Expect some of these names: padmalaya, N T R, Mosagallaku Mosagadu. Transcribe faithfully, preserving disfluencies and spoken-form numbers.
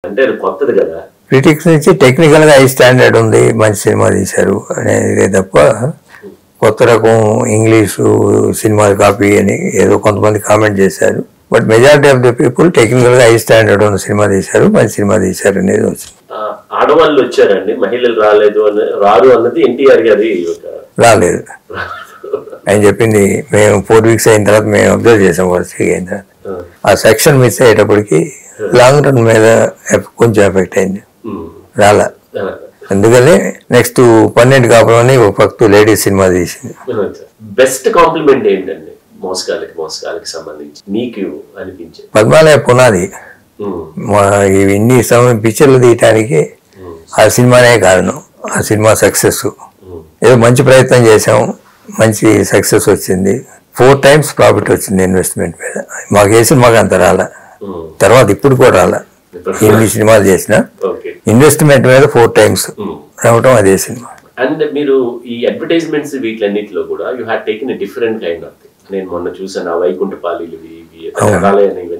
Critics technical high standard on the manch cinema isaru and tappa kottaraku English cinema copy and edo kontamanti comment chesaru but majority of the people technical high standard on cinema isaru manch cinema isaru anedi vachindi aadavallu vacharandi mahilalu raaledu raaru annadi N T R gadi raaledu and cheppindi mem four weeks ayin tarvata mem observe chesam varsiki ayin tarvata aa section miss ayetappudiki long run meda konja effect ayindi rala andukane next twelve kaapalani oka paktu ladies cinema chesindi best compliment endandi Mosagallaku Mosagadu sambandhinchi meeku anipinche padmalaya punadi ma ivinni samay picture lu diyataniki aa cinema ne kaaranam aa cinema success edo manchi prayatnam chesam manchi success vachindi four times profit vachindi investment meda ma kesam ma antarala తర్వాత ఇప్పుడు కూడా రాలా ఎన్ని సినిమాలు చేసినా investment మీద four times రావటం అదే సినిమా అండ్ మీరు ఈ అడ్వర్టైజ్‌మెంట్స్ వీట్లన్నిటిలో కూడా you have taken a different kind of thing నేను మొన్న చూసాను వైకుంఠపాలిలు ఇవి రకాలైన